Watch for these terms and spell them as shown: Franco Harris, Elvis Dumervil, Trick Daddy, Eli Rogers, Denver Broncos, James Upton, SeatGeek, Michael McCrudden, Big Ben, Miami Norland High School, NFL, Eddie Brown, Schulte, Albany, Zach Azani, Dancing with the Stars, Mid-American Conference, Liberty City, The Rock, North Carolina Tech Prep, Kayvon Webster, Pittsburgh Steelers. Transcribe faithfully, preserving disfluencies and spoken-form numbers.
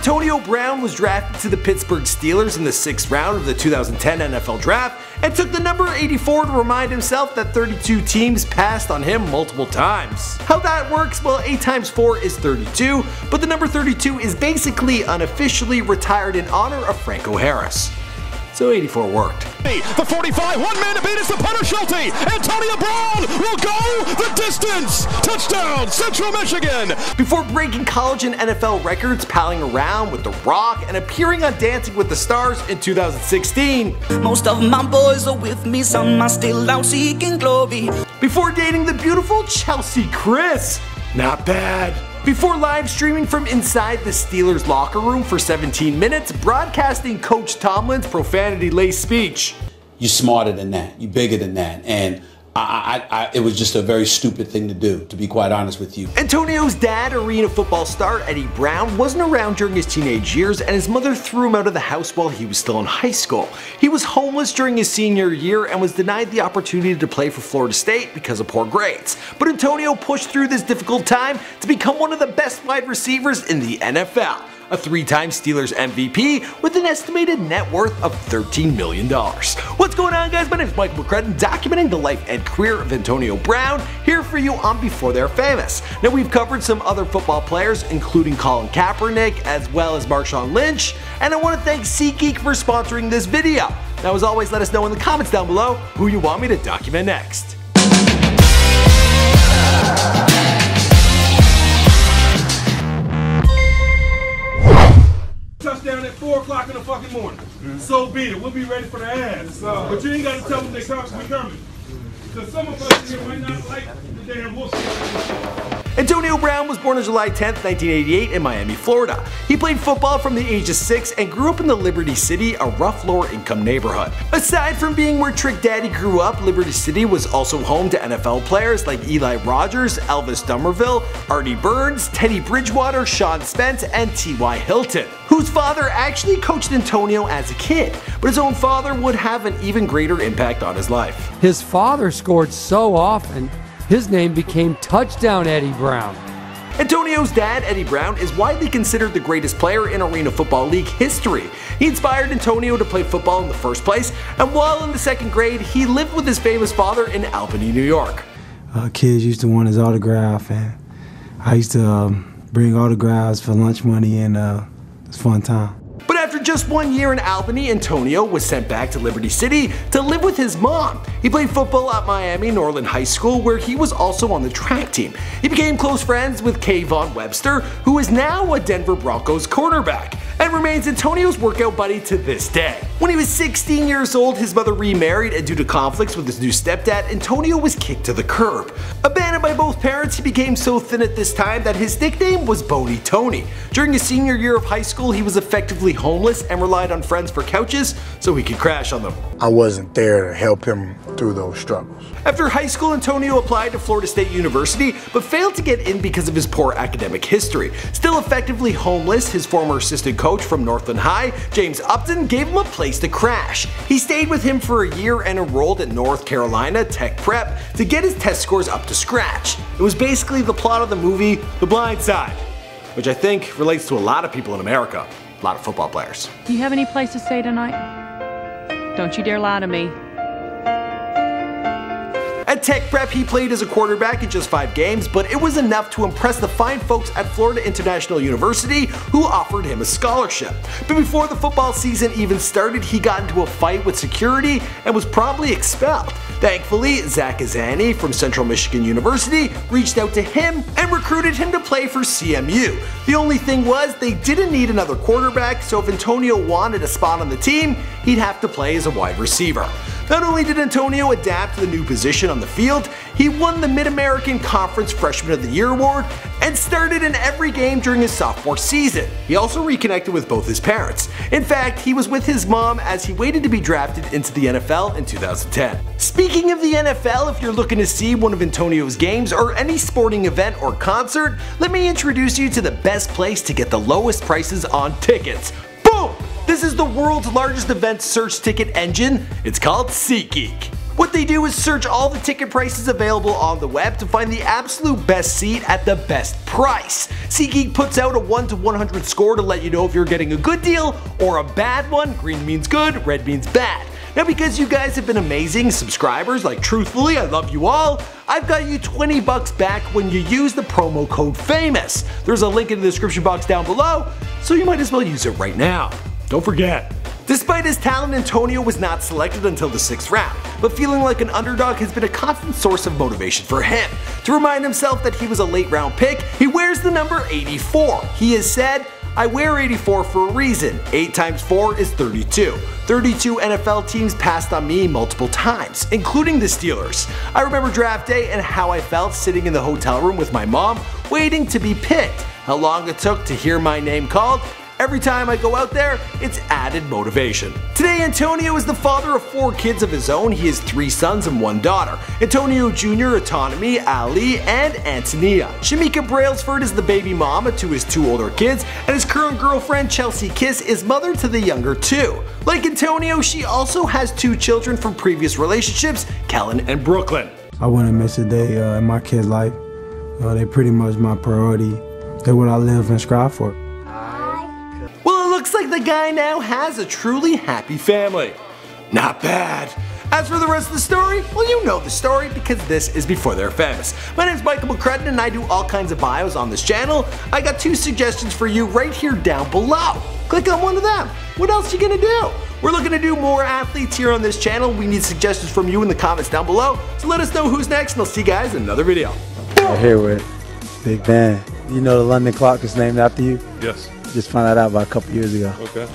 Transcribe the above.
Antonio Brown was drafted to the Pittsburgh Steelers in the sixth round of the two thousand ten N F L Draft and took the number eighty-four to remind himself that thirty-two teams passed on him multiple times. How that works? Well, eight times four is thirty-two, but the number thirty-two is basically unofficially retired in honor of Franco Harris. So eighty-four worked. The forty-five, one man to beat is the punter Schulte. Antonio Brown will go the distance. Touchdown, Central Michigan. Before breaking college and N F L records, palling around with The Rock and appearing on Dancing with the Stars in two thousand sixteen. Most of my boys are with me, some are still out seeking glory. Before dating the beautiful Chelsea Chris. Not bad. Before live streaming from inside the Steelers locker room for seventeen minutes, broadcasting Coach Tomlin's profanity-laced speech. You're smarter than that. You're bigger than that. And I, I, I, it was just a very stupid thing to do, to be quite honest with you. Antonio's dad, Arena Football star Eddie Brown, wasn't around during his teenage years, and his mother threw him out of the house while he was still in high school. He was homeless during his senior year and was denied the opportunity to play for Florida State because of poor grades. But Antonio pushed through this difficult time to become one of the best wide receivers in the N F L, a three-time Steelers M V P with an estimated net worth of thirteen million dollars. What's going on, guys? My name is Michael McCrudden, documenting the life and career of Antonio Brown, here for you on Before They're Famous. Now, we've covered some other football players, including Colin Kaepernick, as well as Marshawn Lynch, and I want to thank SeatGeek for sponsoring this video. Now, as always, let us know in the comments down below who you want me to document next. Touchdown at four o'clock in the fucking morning. Mm-hmm. So be it. We'll be ready for the ass. Uh, but you ain't got to tell them they come, we coming. Because some of us here might not like the damn wolf. Antonio Brown was born on July tenth, nineteen eighty-eight in Miami, Florida. He played football from the age of six and grew up in the Liberty City, a rough lower-income neighborhood. Aside from being where Trick Daddy grew up, Liberty City was also home to N F L players like Eli Rogers, Elvis Dumervil, Artie Burns, Teddy Bridgewater, Sean Spence, and T Y Hilton, whose father actually coached Antonio as a kid, but his own father would have an even greater impact on his life. His father scored so often, his name became Touchdown Eddie Brown. Antonio's dad, Eddie Brown, is widely considered the greatest player in Arena Football League history. He inspired Antonio to play football in the first place, and while in the second grade, he lived with his famous father in Albany, New York. Uh, kids used to want his autograph, and I used to um, bring autographs for lunch money, and uh, it's a fun time. But after just one year in Albany, Antonio was sent back to Liberty City to live with his mom. He played football at Miami Norland High School, where he was also on the track team. He became close friends with Kayvon Webster, who is now a Denver Broncos cornerback, and remains Antonio's workout buddy to this day. When he was sixteen years old, his mother remarried, and due to conflicts with his new stepdad, Antonio was kicked to the curb. Abandoned by both parents, he became so thin at this time that his nickname was Bony Tony. During his senior year of high school, he was effectively homeless and relied on friends for couches so he could crash on them. I wasn't there to help him through those struggles. After high school, Antonio applied to Florida State University, but failed to get in because of his poor academic history. Still effectively homeless, his former assistant coach from Northland High, James Upton, gave him a place to crash. He stayed with him for a year and enrolled at North Carolina Tech Prep to get his test scores up to scratch. It was basically the plot of the movie The Blind Side, which I think relates to a lot of people in America, a lot of football players. Do you have any place to stay tonight? Don't you dare lie to me. At Tech Prep, he played as a quarterback in just five games, but it was enough to impress the fine folks at Florida International University, who offered him a scholarship. But before the football season even started, he got into a fight with security and was promptly expelled. Thankfully, Zach Azani from Central Michigan University reached out to him and recruited him to play for C M U. The only thing was, they didn't need another quarterback, so if Antonio wanted a spot on the team, he'd have to play as a wide receiver. Not only did Antonio adapt to the new position on the field, he won the Mid-American Conference Freshman of the Year award and started in every game during his sophomore season. He also reconnected with both his parents. In fact, he was with his mom as he waited to be drafted into the N F L in two thousand ten. Speaking of the N F L, if you're looking to see one of Antonio's games or any sporting event or concert, let me introduce you to the best place to get the lowest prices on tickets. Boom! This is the world's largest event search ticket engine. It's called SeatGeek. What they do is search all the ticket prices available on the web to find the absolute best seat at the best price. SeatGeek puts out a one to one hundred score to let you know if you're getting a good deal or a bad one. Green means good, red means bad. Now, because you guys have been amazing subscribers, like truthfully, I love you all, I've got you twenty bucks back when you use the promo code FAMOUS. There's a link in the description box down below, so you might as well use it right now. Don't forget. Despite his talent, Antonio was not selected until the sixth round, but feeling like an underdog has been a constant source of motivation for him. To remind himself that he was a late round pick, he wears the number eighty-four. He has said, "I wear eighty-four for a reason. eight times four is thirty-two. thirty-two N F L teams passed on me multiple times, including the Steelers. I remember draft day and how I felt sitting in the hotel room with my mom, waiting to be picked. How long it took to hear my name called. Every time I go out there, it's added motivation." Today, Antonio is the father of four kids of his own. He has three sons and one daughter: Antonio Junior, Autonomy, Ali, and Antonia. Shamika Brailsford is the baby mama to his two older kids, and his current girlfriend, Chelsea Kiss, is mother to the younger two. Like Antonio, she also has two children from previous relationships, Kellen and Brooklyn. I wouldn't miss a day uh, in my kids' life. Uh, they're pretty much my priority. They're what I live and strive for. Looks like the guy now has a truly happy family. Not bad. As for the rest of the story, well, you know the story because this is Before They're Famous. My name is Michael McCrudden and I do all kinds of bios on this channel. I got two suggestions for you right here down below. Click on one of them. What else you gonna do? We're looking to do more athletes here on this channel. We need suggestions from you in the comments down below. So let us know who's next and I'll see you guys in another video. We're here with Big Ben. You know the London clock is named after you? Yes. Just found that out about a couple years ago. Okay.